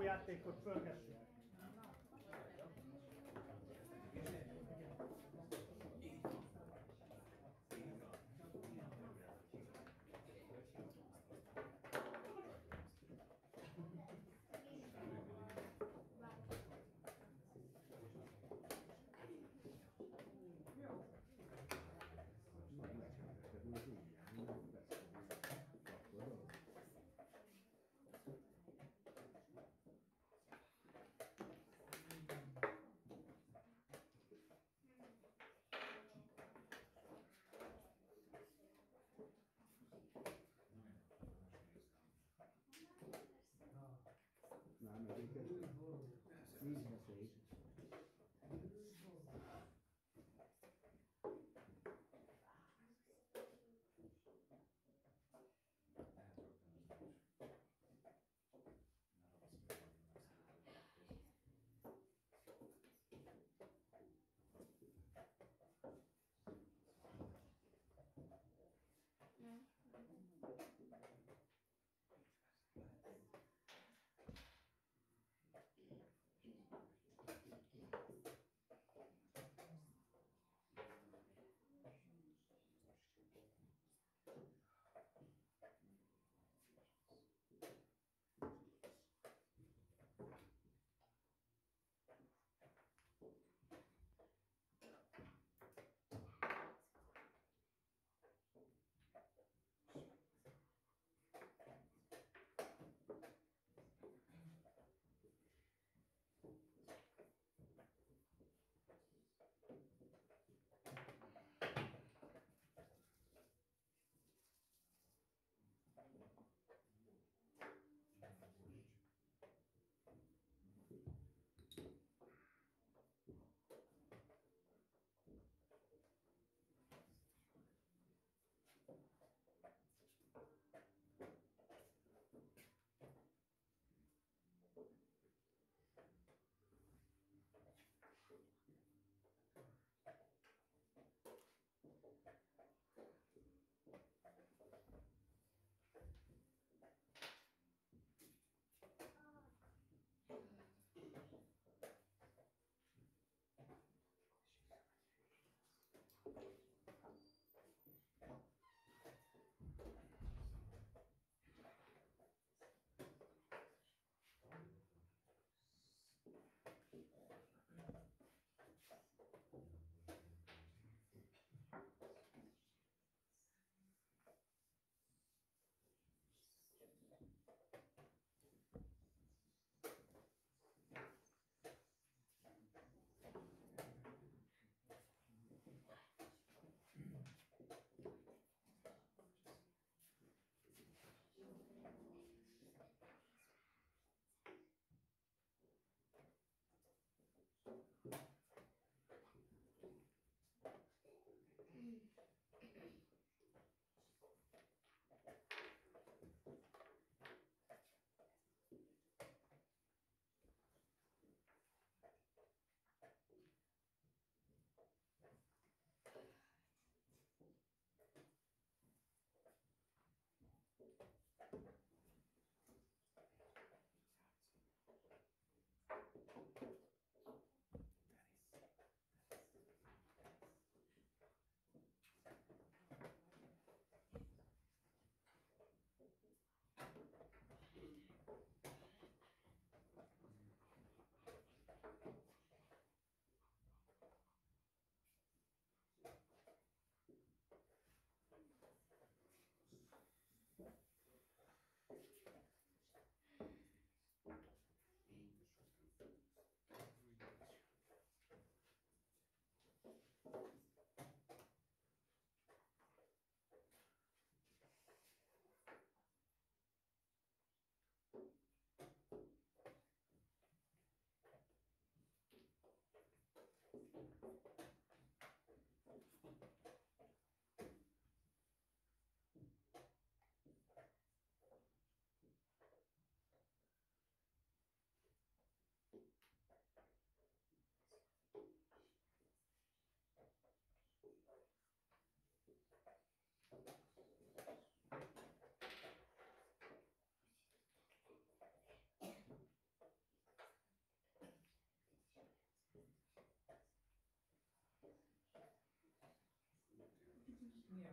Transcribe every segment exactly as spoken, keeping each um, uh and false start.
We have to put focus. No, because it's easy to see.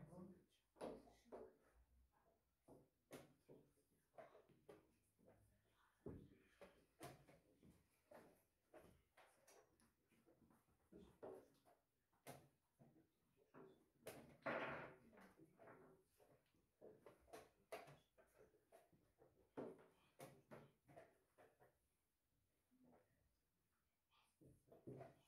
tempo. Thank you.